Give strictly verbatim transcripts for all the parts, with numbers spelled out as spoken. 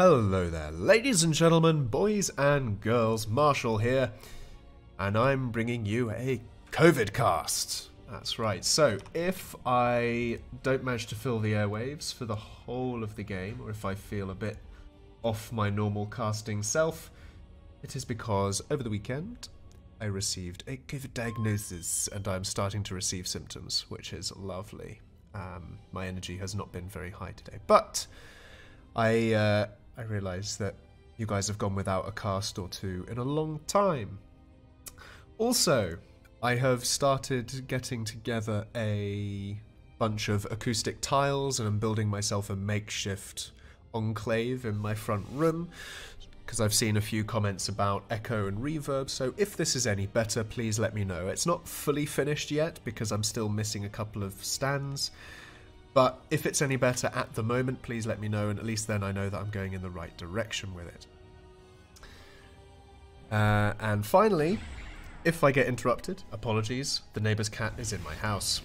Hello there, ladies and gentlemen, boys and girls, Marshall here, and I'm bringing you a COVID-Cast. That's right, so if I don't manage to fill the airwaves for the whole of the game, or if I feel a bit off my normal casting self, it is because over the weekend I received a COVID diagnosis and I'm starting to receive symptoms, which is lovely. Um, my energy has not been very high today, but I... Uh, I realise that you guys have gone without a cast or two in a long time. Also, I have started getting together a bunch of acoustic tiles and I'm building myself a makeshift enclave in my front room because I've seen a few comments about echo and reverb, so if this is any better, please let me know. It's not fully finished yet because I'm still missing a couple of stands. But if it's any better at the moment, please let me know, and at least then I know that I'm going in the right direction with it. Uh, and finally, if I get interrupted, apologies, the neighbour's cat is in my house.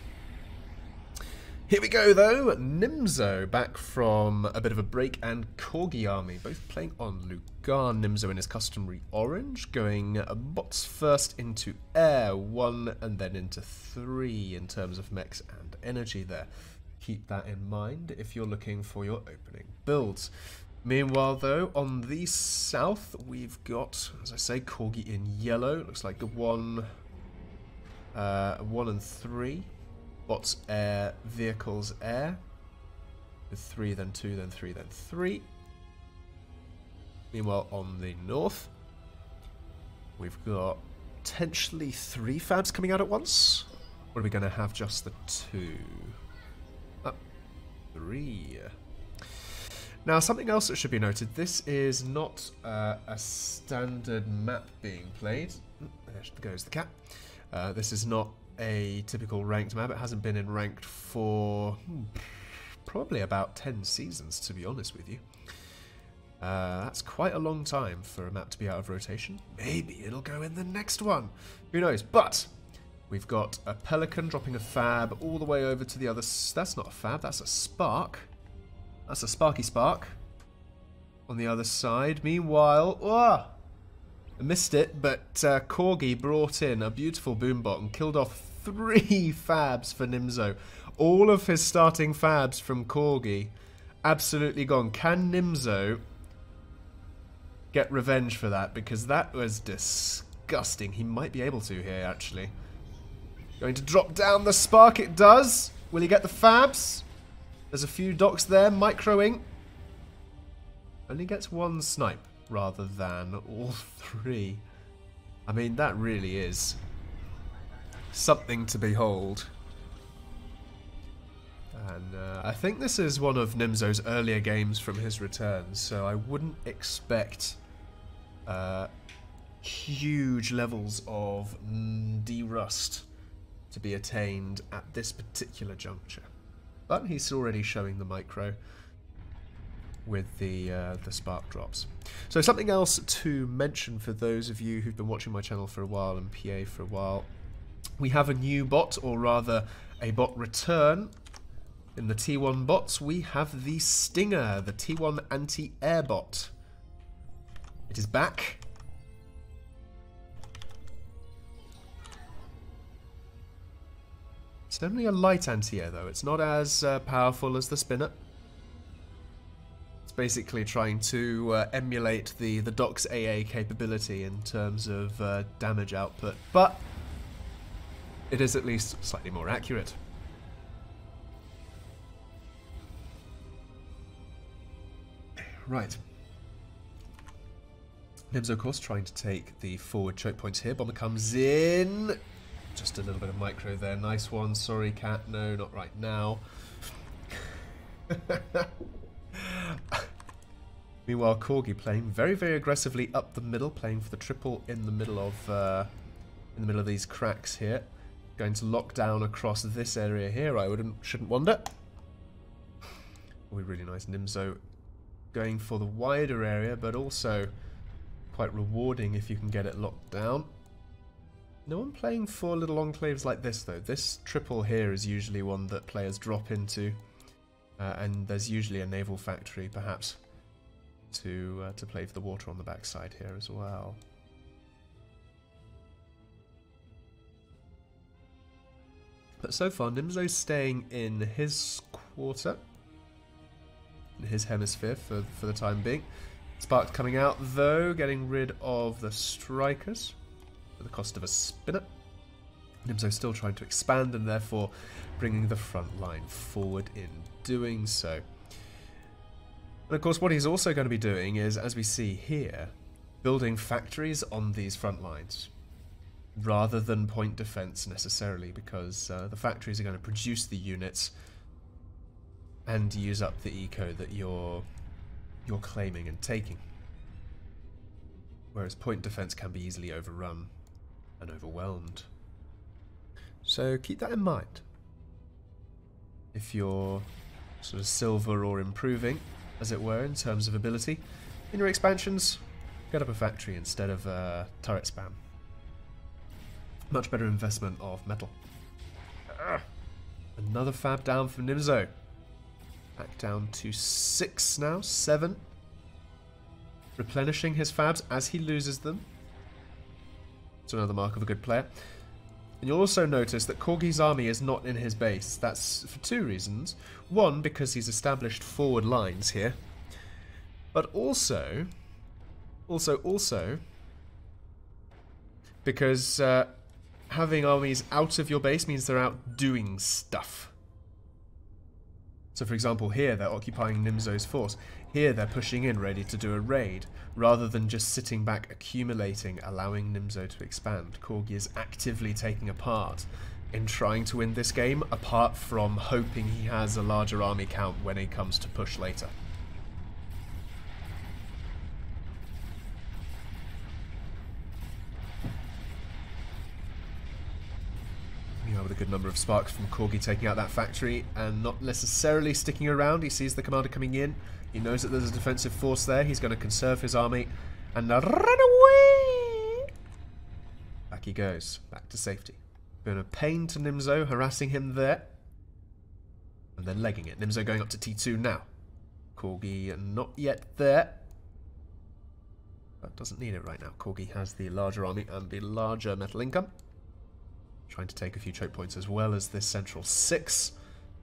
Here we go though, Nimzo, back from a bit of a break, and Corgi Army, both playing on Lugan. Nimzo in his customary orange, going bots first into air, one and then into three in terms of mechs and energy there. Keep that in mind if you're looking for your opening builds. Meanwhile though, on the south we've got, as I say, Corgi in yellow. Looks like the one, uh, one and three. Bots air, vehicles air. With three, then two, then three, then three. Meanwhile on the north, we've got potentially three fabs coming out at once. Or are we going to have just the two? Three. Now, something else that should be noted, this is not uh, a standard map being played. There goes the cat. Uh, this is not a typical ranked map. It hasn't been in ranked for hmm, probably about ten seasons, to be honest with you. Uh, that's quite a long time for a map to be out of rotation. Maybe it'll go in the next one. Who knows? But we've got a pelican dropping a fab all the way over to the other... S that's not a fab, that's a spark. That's a sparky spark. On the other side. Meanwhile... Oh, I missed it, but uh, Corgi brought in a beautiful boombot and killed off three fabs for Nimzo. All of his starting fabs from Corgi absolutely gone. Can Nimzo get revenge for that? Because that was disgusting. He might be able to here, actually. Going to drop down the spark, it does. Will he get the fabs? There's a few Dox there, microing. Only gets one snipe rather than all three. I mean, that really is something to behold. And uh, I think this is one of Nimzo's earlier games from his return, so I wouldn't expect... Uh, huge levels of mm, de-rust to be attained at this particular juncture, but he's already showing the micro with the uh, the spark drops. So something else to mention for those of you who've been watching my channel for a while and P A for a while, we have a new bot, or rather a bot return in the T one bots. We have the Stinger, the T one anti-air bot. It is back. It's only a light anti-air though, it's not as uh, powerful as the spinner. It's basically trying to uh, emulate the, the Dox A A capability in terms of uh, damage output, but it is at least slightly more accurate. Right. Nimzo, of course, trying to take the forward choke points here. Bomber comes in. Just a little bit of micro there. Nice one. Sorry, cat. No, not right now. Meanwhile, Corgi playing very, very aggressively up the middle, playing for the triple in the middle of uh, in the middle of these cracks here. Going to lock down across this area here. I wouldn't, shouldn't wonder. Oh, really nice. Nimzo going for the wider area, but also quite rewarding if you can get it locked down. No one playing for little enclaves like this, though. This triple here is usually one that players drop into, uh, and there's usually a naval factory, perhaps, to uh, to play for the water on the backside here as well. But so far, Nimzo's staying in his quarter, in his hemisphere for, for the time being. Sparks coming out though, getting rid of the strikers at the cost of a spinner. Nimzo still trying to expand and therefore bringing the front line forward in doing so. And of course what he's also going to be doing is, as we see here, building factories on these front lines rather than point defense necessarily, because uh, the factories are going to produce the units and use up the eco that you're you're claiming and taking, whereas point defense can be easily overrun and overwhelmed. So keep that in mind if you're sort of silver or improving, as it were, in terms of ability. In your expansions, get up a factory instead of uh, turret spam. Much better investment of metal. Ugh. Another fab down from Nimzo. Back down to six now, seven. Replenishing his fabs as he loses them. It's another mark of a good player. And you'll also notice that Corgi's army is not in his base. That's for two reasons. One, because he's established forward lines here. But also, also, also, because uh, having armies out of your base means they're out doing stuff. So for example here, they're occupying Nimzo's force. Here they're pushing in ready to do a raid, rather than just sitting back accumulating, allowing Nimzo to expand. Corgi is actively taking a part in trying to win this game, apart from hoping he has a larger army count when he comes to push later. With a good number of sparks from Corgi taking out that factory and not necessarily sticking around. He sees the commander coming in. He knows that there's a defensive force there. He's going to conserve his army and run away. Back he goes. Back to safety. Been a pain to Nimzo, harassing him there. And then legging it. Nimzo going up to T two now. Corgi not yet there. But doesn't need it right now. Corgi has the larger army and the larger metal income. Trying to take a few choke points as well as this central six,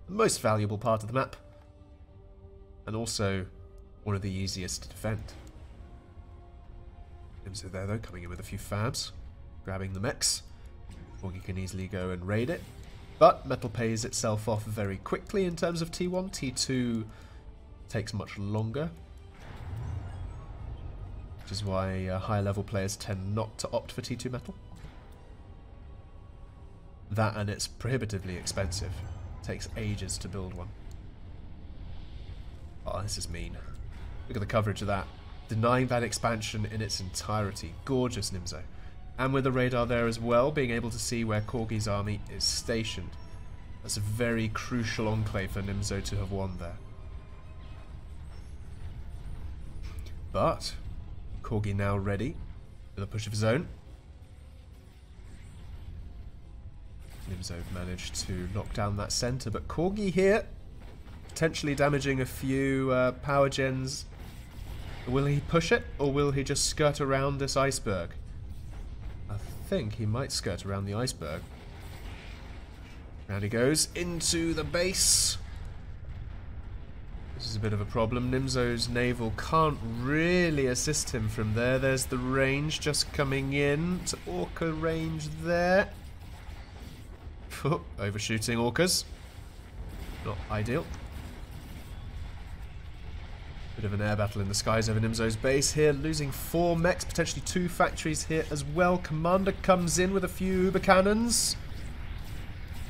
the most valuable part of the map, and also one of the easiest to defend. Nimzo there though, coming in with a few fabs, grabbing the mechs. Corgi can easily go and raid it, but metal pays itself off very quickly in terms of T one. T two takes much longer, which is why uh, higher level players tend not to opt for T two metal. That and it's prohibitively expensive. Takes ages to build one. Oh, this is mean. Look at the coverage of that. Denying that expansion in its entirety. Gorgeous, Nimzo. And with the radar there as well, being able to see where Corgi's army is stationed. That's a very crucial enclave for Nimzo to have won there. But Corgi now ready with a push of his own. Nimzo managed to knock down that centre, but Corgi here, potentially damaging a few uh, power gens. Will he push it, or will he just skirt around this iceberg? I think he might skirt around the iceberg. Round he goes, into the base. This is a bit of a problem. Nimzo's naval can't really assist him from there. There's the range just coming in to Orca range there. Overshooting Orcas. Not ideal. Bit of an air battle in the skies over Nimzo's base here. Losing four mechs, potentially two factories here as well. Commander comes in with a few uber cannons.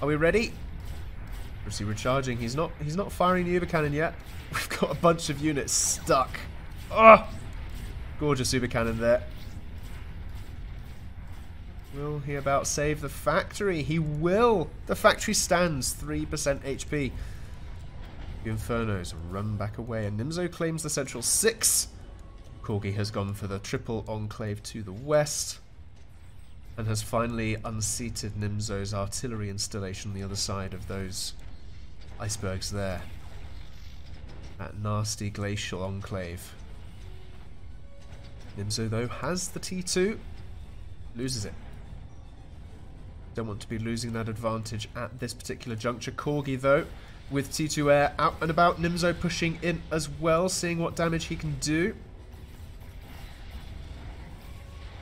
Are we ready? Or is he recharging? He's not, he's not firing the uber cannon yet. We've got a bunch of units stuck. Oh! Gorgeous uber cannon there. Will he about save the factory? He will! The factory stands, three percent H P. The Infernos run back away, and Nimzo claims the central six. Corgi has gone for the triple enclave to the west, and has finally unseated Nimzo's artillery installation on the other side of those icebergs there. That nasty glacial enclave. Nimzo, though, has the T two. Loses it. Don't want to be losing that advantage at this particular juncture. Corgi, though, with T two air out and about. Nimzo pushing in as well, seeing what damage he can do.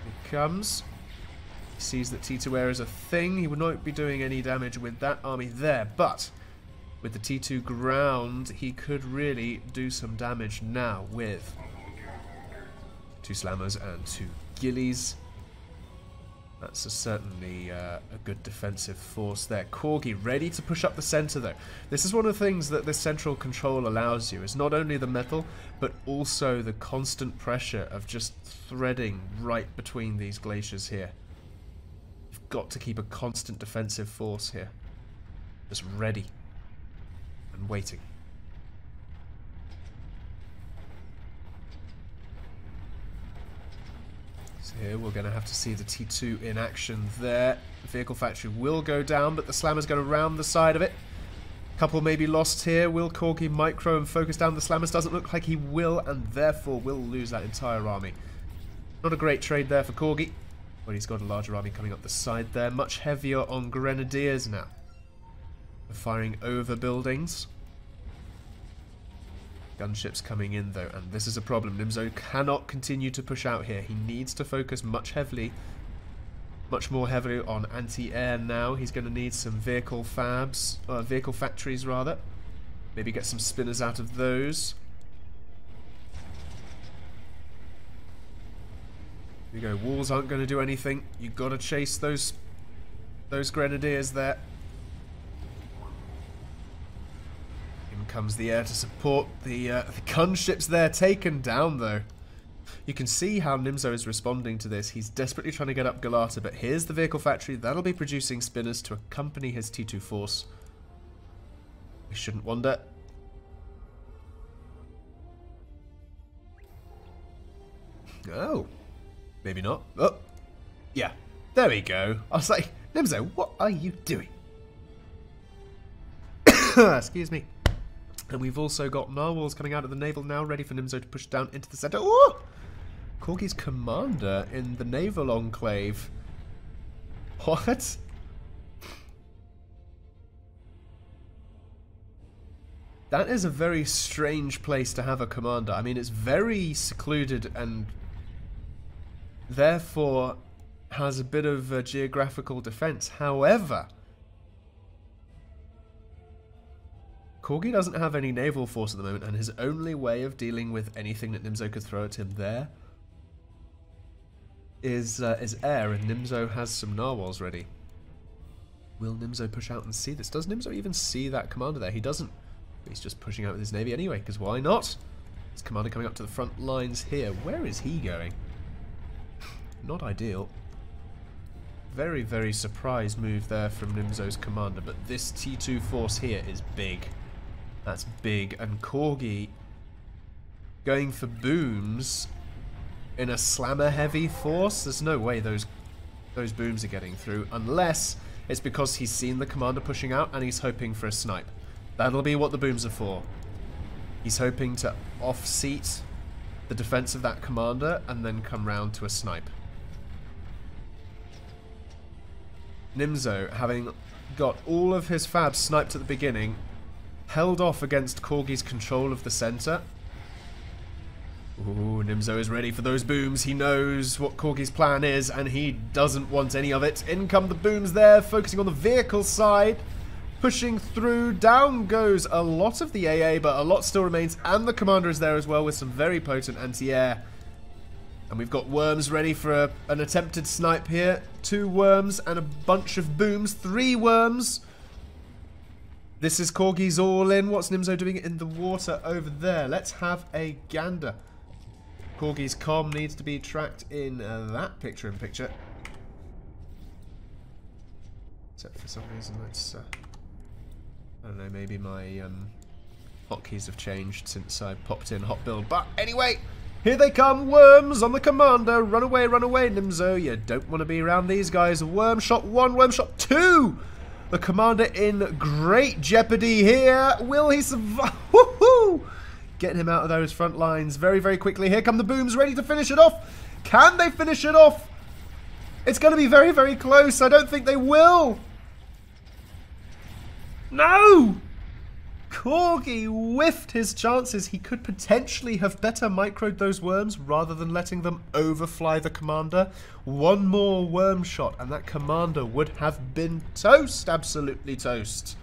Here comes. He sees that T two air is a thing. He would not be doing any damage with that army there, but with the T two ground, he could really do some damage now with two Slammers and two Gillies. That's a certainly uh, a good defensive force there. Corgi ready to push up the centre though. This is one of the things that this central control allows you. It's not only the metal, but also the constant pressure of just threading right between these glaciers here. You've got to keep a constant defensive force here. Just ready and waiting. Here we're going to have to see the T two in action there. The vehicle factory will go down, but the Slammer's going to round the side of it. Couple may be lost here. Will Corgi micro and focus down the Slammers? Doesn't look like he will, and therefore will lose that entire army. Not a great trade there for Corgi, but he's got a larger army coming up the side there. Much heavier on Grenadiers now. They're firing over buildings. Gunships coming in though, and this is a problem. Nimzo cannot continue to push out here. He needs to focus much heavily, much more heavily on anti-air now. He's going to need some vehicle fabs, uh, vehicle factories rather. Maybe get some spinners out of those. Here we go. Walls aren't going to do anything. You've got to chase those, those Grenadiers there. Comes the air to support the, uh, the gunships there, taken down though. You can see how Nimzo is responding to this. He's desperately trying to get up Galata, but here's the vehicle factory that'll be producing spinners to accompany his T two force. We shouldn't wonder. Oh, maybe not. Oh, yeah, there we go. I was like, Nimzo, what are you doing? Excuse me. And we've also got narwhals coming out of the naval now, ready for Nimzo to push down into the centre. Ooh! Corgi's commander in the naval enclave. What? That is a very strange place to have a commander. I mean, it's very secluded and therefore has a bit of a geographical defence. However, Corgi doesn't have any naval force at the moment, and his only way of dealing with anything that Nimzo could throw at him there is, uh, is air, and Nimzo has some narwhals ready. Will Nimzo push out and see this? Does Nimzo even see that commander there? He doesn't. He's just pushing out with his navy anyway, because why not? His commander coming up to the front lines here. Where is he going? Not ideal. Very, very surprise move there from Nimzo's commander, but this T two force here is big. That's big, and Corgi going for booms in a slammer-heavy force. There's no way those those booms are getting through, unless it's because he's seen the commander pushing out and he's hoping for a snipe. That'll be what the booms are for. He's hoping to off-seat the defense of that commander and then come round to a snipe. Nimzo, having got all of his fabs sniped at the beginning, held off against Corgi's control of the centre. Ooh, Nimzo is ready for those booms. He knows what Corgi's plan is, and he doesn't want any of it. In come the booms there, focusing on the vehicle side. Pushing through, down goes a lot of the A A, but a lot still remains, and the commander is there as well with some very potent anti-air. And we've got worms ready for a, an attempted snipe here. Two worms and a bunch of booms. Three worms. This is Corgi's all in. What's Nimzo doing in the water over there? Let's have a gander. Corgi's comm needs to be tracked in uh, that picture in picture. Except for some reason, let's... Uh, I don't know, maybe my um, hotkeys have changed since I popped in hot build. But anyway... Here they come, worms on the commander. Run away, run away, Nimzo. You don't want to be around these guys. Worm shot one, worm shot two. The commander in great jeopardy here. Will he survive? Woohoo! Getting him out of those front lines very, very quickly. Here come the booms, ready to finish it off. Can they finish it off? It's going to be very, very close. I don't think they will. No! Corgi whiffed his chances. He could potentially have better microed those worms rather than letting them overfly the commander. One more worm shot and that commander would have been toast. Absolutely toast.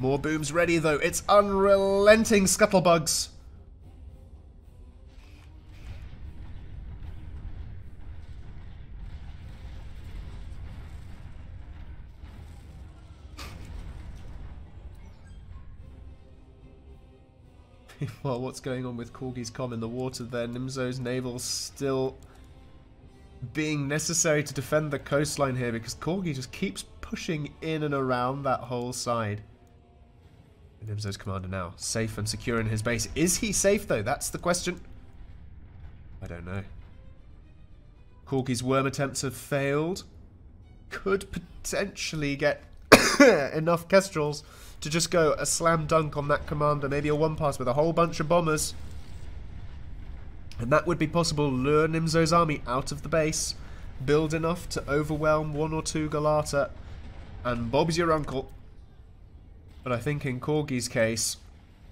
More booms ready though. It's unrelenting, Scuttlebugs. Well, what's going on with Corgi's comm in the water there? Nimzo's naval still being necessary to defend the coastline here because Corgi just keeps pushing in and around that whole side. Nimzo's commander now, safe and secure in his base. Is he safe though? That's the question. I don't know. Corgi's worm attempts have failed. Could potentially get enough Kestrels to just go a slam dunk on that commander. Maybe a one pass with a whole bunch of bombers. And that would be possible. Lure Nimzo's army out of the base. Build enough to overwhelm one or two Galata. And Bob's your uncle. But I think in Corgi's case,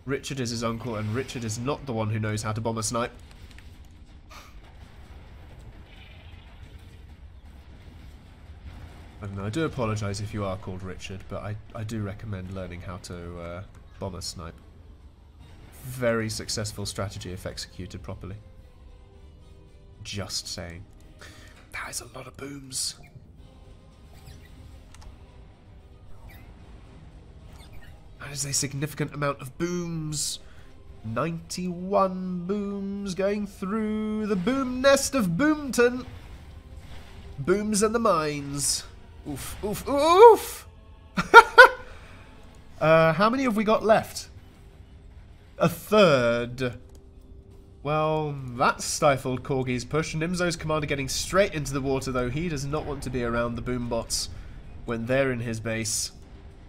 Richard is his uncle. And Richard is not the one who knows how to bomber snipe. I don't know, I do apologise if you are called Richard, but I, I do recommend learning how to uh, bomber snipe. Very successful strategy if executed properly. Just saying. That is a lot of booms. That is a significant amount of booms. ninety-one booms going through the boom nest of Boomton. Booms and the mines. Oof, oof, oof! uh, how many have we got left? A third. Well, that stifled Corgi's push. Nimzo's commander getting straight into the water, though. He does not want to be around the boombots when they're in his base.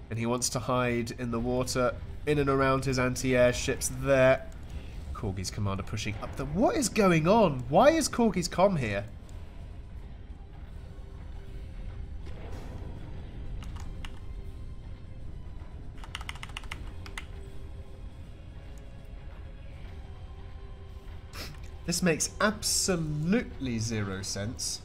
And he wants to hide in the water, in and around his anti-air ships there. Corgi's commander pushing up the... What is going on? Why is Corgi's comm here? This makes absolutely zero sense.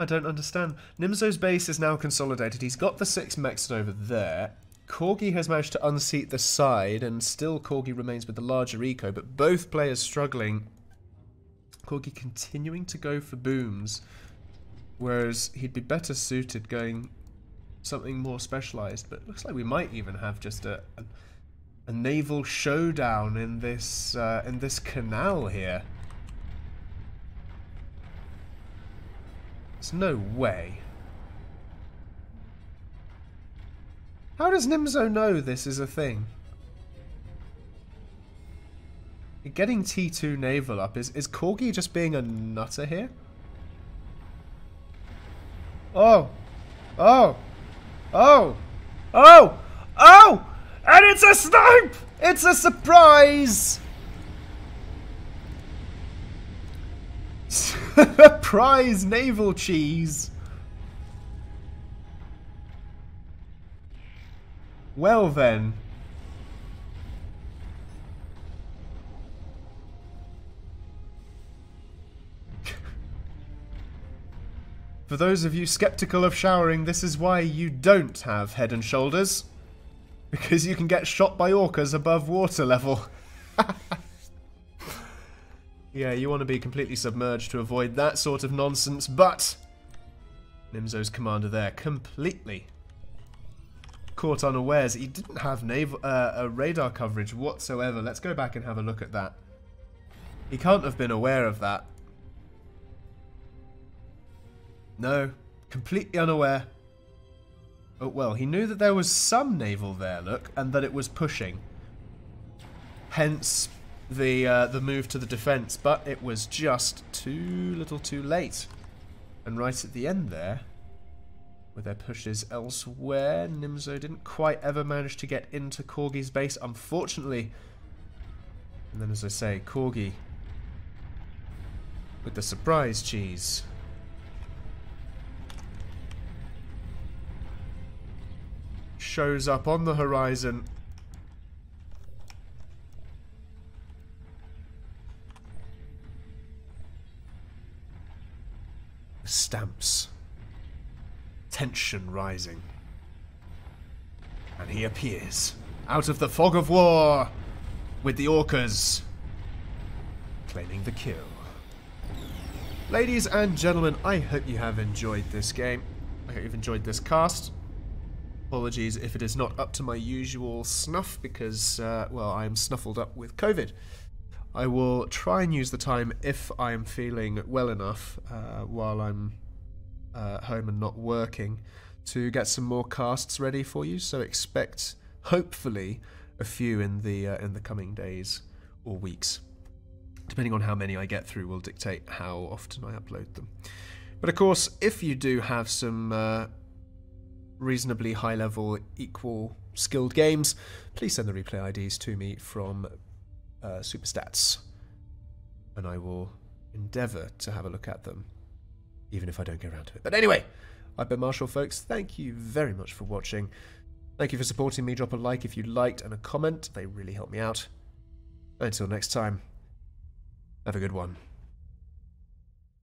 I don't understand. Nimzo's base is now consolidated. He's got the six mechs over there. Corgi has managed to unseat the side, and still Corgi remains with the larger eco, but both players struggling. Corgi continuing to go for booms, whereas he'd be better suited going something more specialised. But it looks like we might even have just a, a, a naval showdown in this uh, in this canal here. There's no way. How does Nimzo know this is a thing? Getting T two naval up, is, is Corgi just being a nutter here? Oh! Oh! Oh! Oh! Oh! And it's a snipe! It's a surprise! Surprise naval cheese! Well then... For those of you sceptical of showering, this is why you don't have head and shoulders. Because you can get shot by orcas above water level. Yeah, you want to be completely submerged to avoid that sort of nonsense, but... Nimzo's commander there, completely caught unawares. He didn't have naval, uh, uh, radar coverage whatsoever. Let's go back and have a look at that. He can't have been aware of that. No, completely unaware. Oh, well, he knew that there was some naval there, look, and that it was pushing. Hence, the uh, the move to the defense, but it was just too little too late. And right at the end there, with their pushes elsewhere, Nimzo didn't quite ever manage to get into Corgi's base, unfortunately. And then, as I say, Corgi with the surprise cheese. Shows up on the horizon. Stamps. Tension rising. And he appears out of the fog of war with the orcas, claiming the kill. Ladies and gentlemen, I hope you have enjoyed this game. I hope you've enjoyed this cast. Apologies if it is not up to my usual snuff because, uh, well, I am snuffled up with COVID. I will try and use the time, if I am feeling well enough, uh, while I'm uh, home and not working, to get some more casts ready for you. So expect, hopefully, a few in the uh, in the coming days or weeks. Depending on how many I get through will dictate how often I upload them. But of course, if you do have some uh, reasonably high-level, equal, skilled games, please send the replay I Ds to me from uh, Superstats, and I will endeavour to have a look at them, even if I don't get around to it. But anyway, I've been Marshall, folks. Thank you very much for watching. Thank you for supporting me. Drop a like if you liked and a comment. They really help me out. Until next time, have a good one.